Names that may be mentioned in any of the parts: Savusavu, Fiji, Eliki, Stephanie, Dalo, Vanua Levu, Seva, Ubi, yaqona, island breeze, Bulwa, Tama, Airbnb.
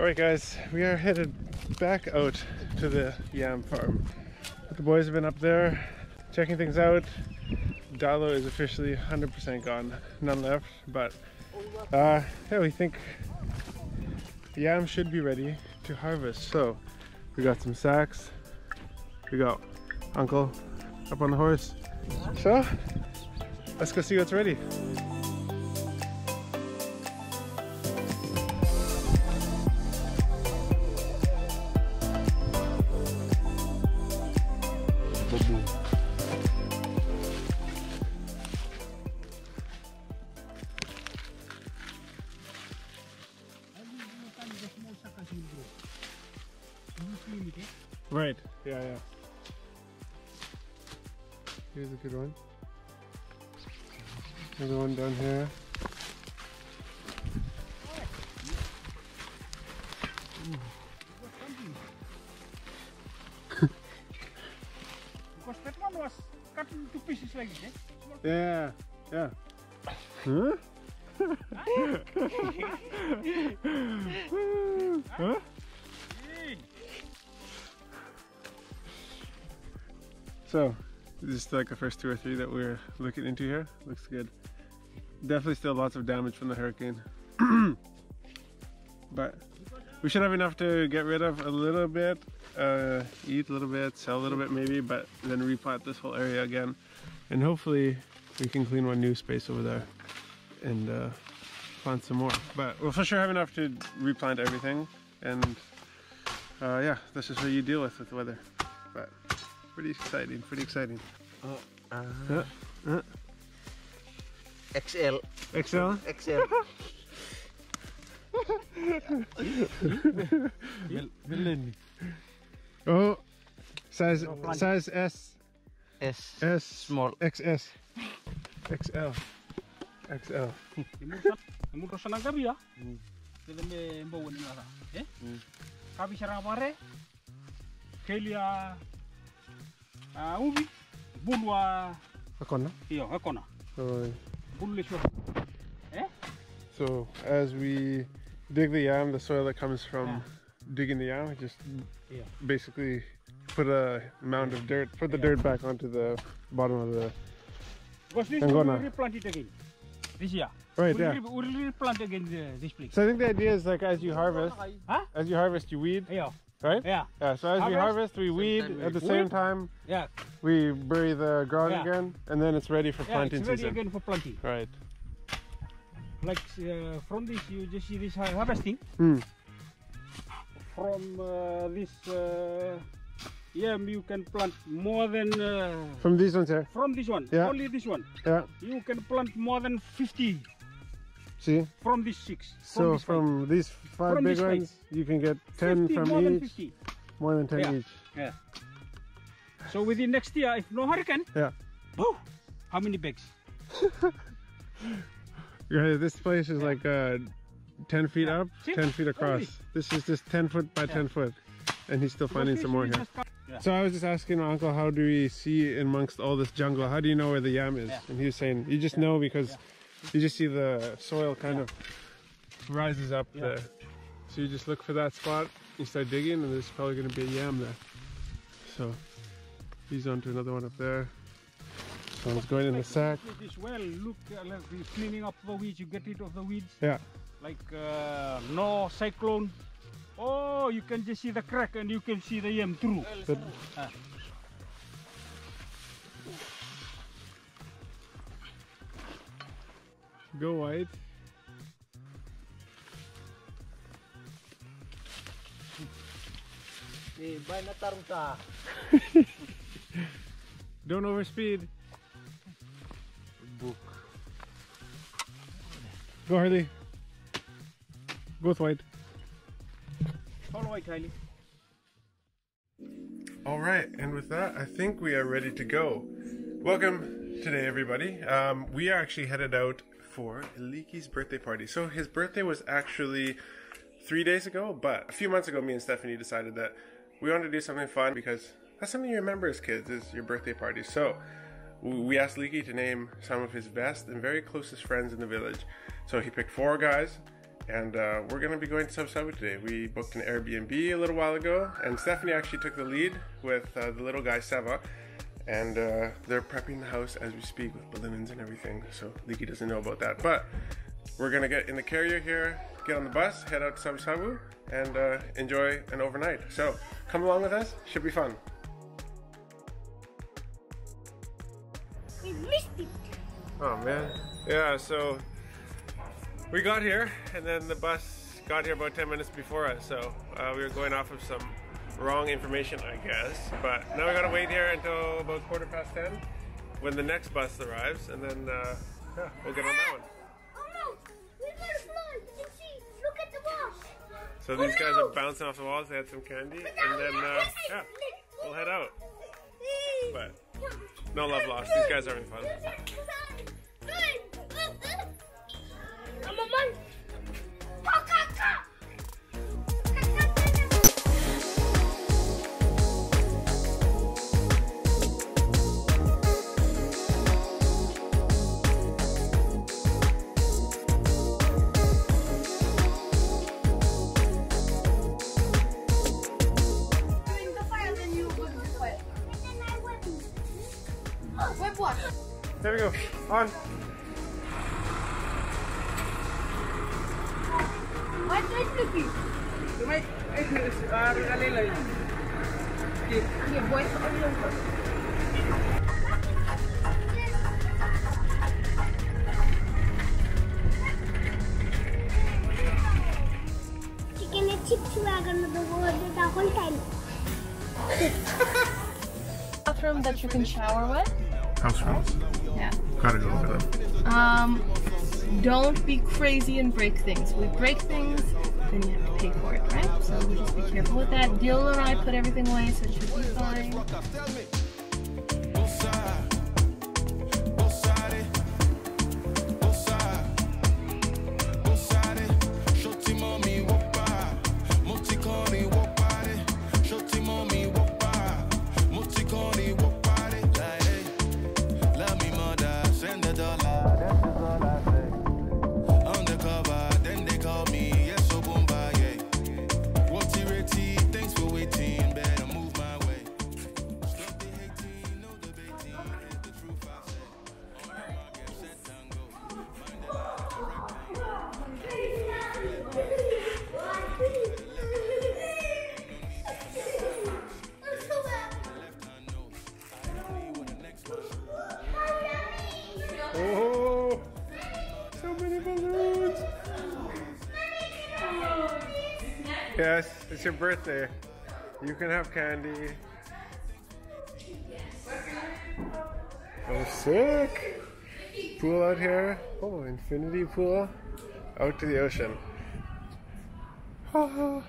Alright guys, we are headed back out to the yam farm. The boys have been up there checking things out. Dalo is officially 100% gone, none left, but yeah, we think yam should be ready to harvest. So we got some sacks, we got Uncle up on the horse. So let's go see what's ready. Right, yeah. Here's a good one. Another one down here. Because that one was cut into pieces like this. Yeah. Huh? Huh? So, this is like the first two or three that we're looking into here. Looks good. Definitely still lots of damage from the hurricane. But we should have enough to get rid of a little bit, eat a little bit, sell a little bit maybe, but then replant this whole area again. And hopefully we can clean one new space over there and plant some more. But we'll for sure have enough to replant everything. And yeah, this is how you deal with the weather. But pretty exciting. XL. Oh, size S small, XS, XL. Ubi, bulwa. Yaqona. Yeah, yaqona. So as we dig the yam, the soil that comes from digging the yam, just basically put a mound of dirt, put the dirt back onto the bottom of the. Because this we will replant it again this year. Right, we will replant again this place. So I think the idea is like as you harvest, you weed. Yeah. Right? Yeah. So as we harvest, we weed at the same time. Yeah. We bury the ground again, and then it's ready for planting season. Again for planting. Right. Like from this, you just see this harvesting. From this yam, you can plant more than. From these ones here. From this one. Yeah. Only this one. Yeah. You can plant more than 50. See? From these six. So from these five big ones, you can get 10 from each. More than 10 each. Yeah. So within next year, if no hurricane, how many bags? This place is like 10 feet up, 10 feet across. This is just 10 foot by 10 foot. And he's still finding some more here. So I was just asking my uncle, how do we see amongst all this jungle? How do you know where the yam is? And he was saying, you just know because you just see the soil kind of rises up there. So you just look for that spot, you start digging, and there's probably going to be a yam there. So he's on to another one up there. So it's going in the sack. This well, look, like cleaning up the weeds, you get rid of the weeds. Yeah. Like no cyclone. Oh, you can just see the crack and you can see the yam through. But, go wide. Don't overspeed. Book. Go Harley. Go wide. All right, Harley. All right, and with that, I think we are ready to go. Welcome today, everybody. We are actually headed out for Eliki's birthday party. So his birthday was actually 3 days ago, but a few months ago me and Stephanie decided that we wanted to do something fun because that's something you remember as kids, is your birthday party. So we asked Eliki to name some of his best and very closest friends in the village. So he picked 4 guys and we're going to be going to Savusavu today. We booked an Airbnb a little while ago, and Stephanie actually took the lead with the little guy Seva, and they're prepping the house as we speak with balloons and everything, so Eliki doesn't know about that. But we're going to get in the carrier here, get on the bus, head out to Savusavu, and enjoy an overnight. So come along with us, should be fun. We missed it. Oh man, yeah, so we got here and then the bus got here about 10 minutes before us, so we were going off of some wrong information, I guess. But now we gotta wait here until about 10:15 when the next bus arrives, and then yeah, we'll get on that one. Oh no, we got a flood, you can see, look at the walls. So these guys are bouncing off the walls, they had some candy, and then yeah, we'll head out. But no love lost, these guys are having fun. There we go. On. What is looking? Chicken and chips wagon on the water the whole time. Bathroom that you can shower with. House rules? Yeah. Gotta go over them. Don't be crazy and break things. We break things, then you have to pay for it, right? So we just be careful with that. Dill and I put everything away, so it should be fine. Yes, it's your birthday. You can have candy. Oh, sick! Pool out here. Oh, infinity pool. Out to the ocean. Oh.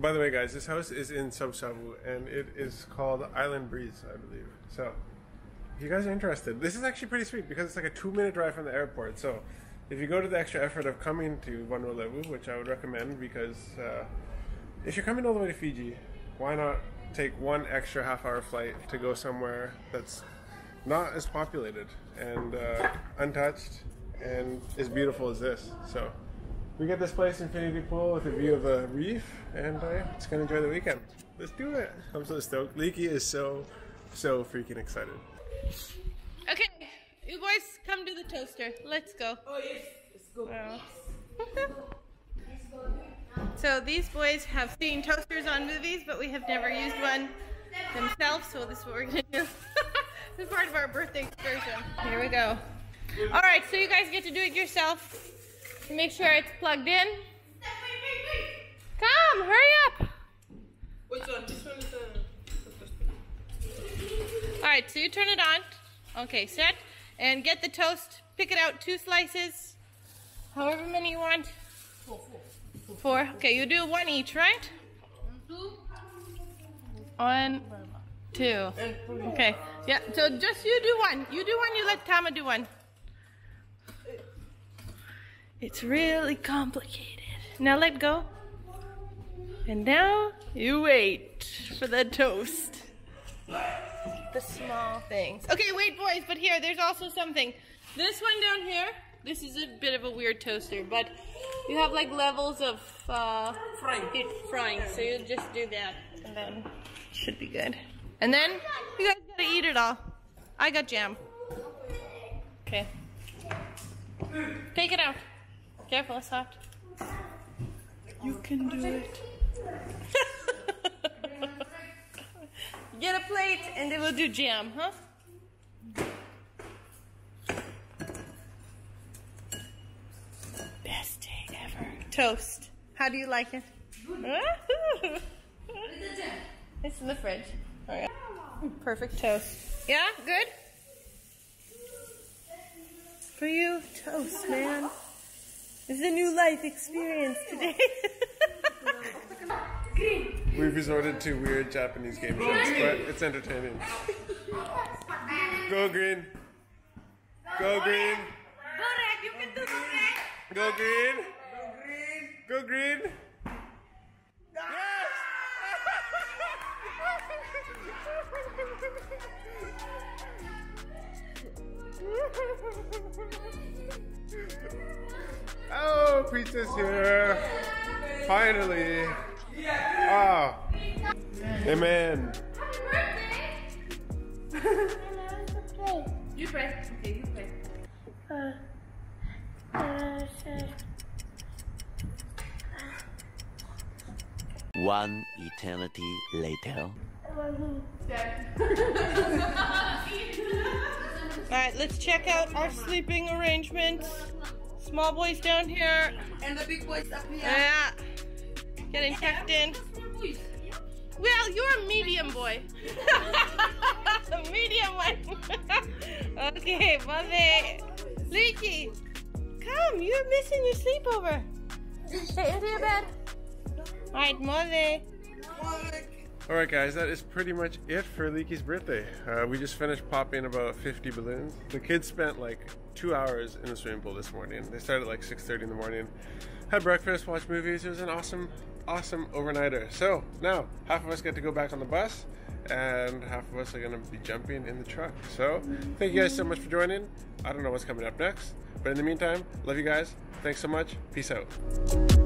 By the way, guys, this house is in Savusavu, and it is called Island Breeze, I believe. So, if you guys are interested, this is actually pretty sweet because it's like a 2-minute drive from the airport. So, if you go to the extra effort of coming to Vanua Levu, which I would recommend, because if you're coming all the way to Fiji, why not take one extra half-hour flight to go somewhere that's not as populated and untouched and as beautiful as this? So we get this place, infinity pool with a view of a reef, and I'm just gonna enjoy the weekend. Let's do it! I'm so stoked. Eliki is so freaking excited. Okay. You boys come to the toaster. Let's go. Oh yes, let's go. Wow. So these boys have seen toasters on movies, but we have never used one themselves, so this is what we're gonna do. This is part of our birthday excursion. Here we go. Alright, so you guys get to do it yourself. Make sure it's plugged in. Come, hurry up! Which one? This one is the... Alright, so you turn it on. Okay, set. And get the toast, pick it out, 2 slices, however many you want. 4. Okay, you do 1 each, right? 1, 2. Okay, yeah, so just you do 1. You do 1, you let Tama do 1. It's really complicated. Now let go. And now you wait for the toast. The small things. Okay, wait boys, but here, there's also something. This one down here This is a bit of a weird toaster, but you have like levels of frying. So you'll just do that, and then it should be good. And then you guys gotta eat it all. I got jam. Okay. Take it out. Careful, it's hot. You can do it. Get a plate and then we'll do jam, huh? Best day ever. Toast. How do you like it? Good. It's in the fridge. All right. Perfect toast. Yeah, good? For you, toast, man. This is a new life experience today. We've resorted to weird Japanese game shows, but it's entertaining. Go green. Go green. Go green. Go green. Go green. Yes! Oh, pizza's here. Finally. Ah. Amen. You pray. Okay, you pray. One eternity later. Alright, let's check out our sleeping arrangements. Small boys down here. And the big boys up here. Yeah. Getting tucked in. Well, you're a medium boy. Medium one. Okay, mommy. Leaky, come, you're missing your sleepover. Stay into your bed. Alright, mommy. Alright guys, that is pretty much it for Eliki's birthday. We just finished popping about 50 balloons. The kids spent like 2 hours in the swimming pool this morning. They started at like 6:30 in the morning. Had breakfast, watched movies. It was an awesome, awesome overnighter. So now, half of us get to go back on the bus and half of us are gonna be jumping in the truck. So thank you guys so much for joining. I don't know what's coming up next, but in the meantime, love you guys. Thanks so much. Peace out.